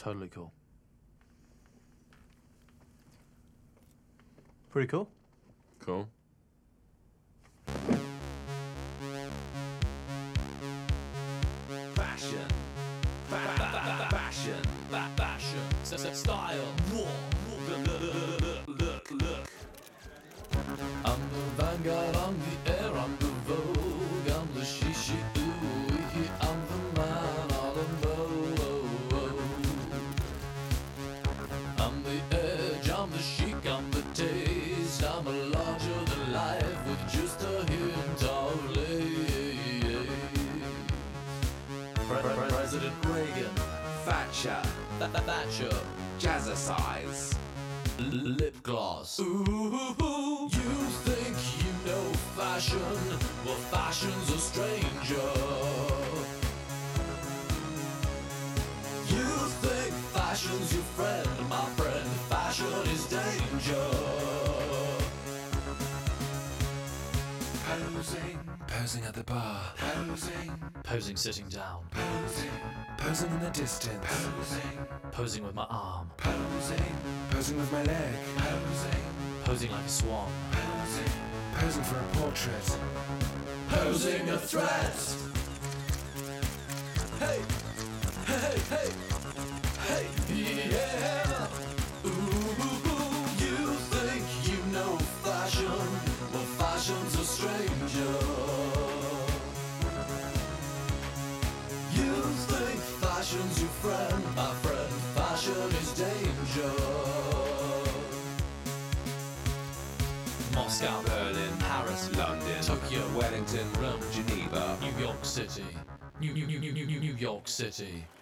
Totally cool. Pretty cool. Cool. Fashion. Fashion. Fashion. Style. Look. I'm the vanguard, I'm the air, I'm the vogue, I'm the shishi, ooh, I'm the man, all alone. I'm the edge, I'm the chic, I'm the taste, I'm a larger than life with just a hint of lace. President Reagan, Thatcher, Jazzercise. Lip gloss. Ooh, you think you know fashion? Well, fashion's a stranger. You think fashion's your friend, my friend? Fashion is danger. Posing at the bar. Posing sitting down. Posing in the distance. Posing with my arm. Posing with my leg. Posing like a swan. Posing for a portrait. Posing a threat. Hey, hey, hey, hey, yeah. Ooh, you think you know fashion, but fashion's a stranger. You think fashion's your friend, my friend. Fashion is danger. Moscow, Berlin, Paris, London, Tokyo, Wellington, Rome, Geneva, New York City. New York City.